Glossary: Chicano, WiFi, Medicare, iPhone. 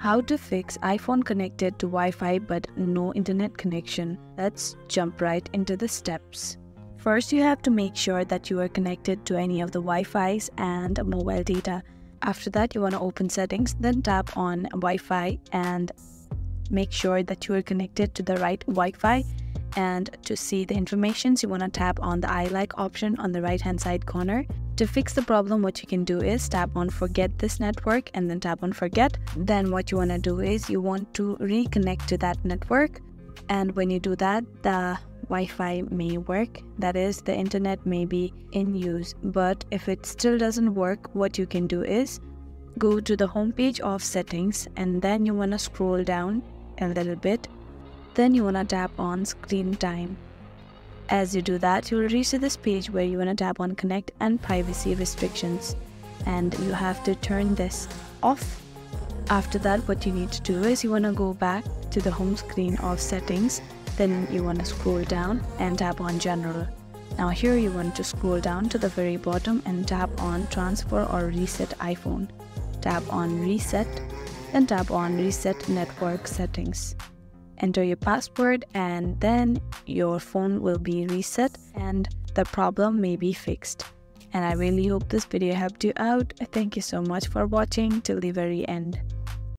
How to fix iPhone connected to Wi-Fi but no internet connection? Let's jump right into the steps. First, you have to make sure that you are connected to any of the Wi-Fis and mobile data. After that, you want to open settings, then tap on Wi-Fi and make sure that you are connected to the right Wi-Fi. And to see the informations, you want to tap on the I like option on the right hand side corner. To fix the problem, what you can do is tap on forget this network and then tap on forget. Then what you want to do is you want to reconnect to that network, and when you do that, the Wi-Fi may work, that is, the internet may be in use. But if it still doesn't work, what you can do is go to the home page of settings, and then you want to scroll down a little bit. Then you want to tap on screen time. As you do that, you will reach to this page where you want to tap on connect and privacy restrictions, and you have to turn this off. After that, what you need to do is you want to go back to the home screen of settings, then you want to scroll down and tap on general. Now here you want to scroll down to the very bottom and tap on transfer or reset iPhone. Tap on reset, then tap on reset network settings. Enter your password and then your phone will be reset and the problem may be fixed. And I really hope this video helped you out. Thank you so much for watching till the very end.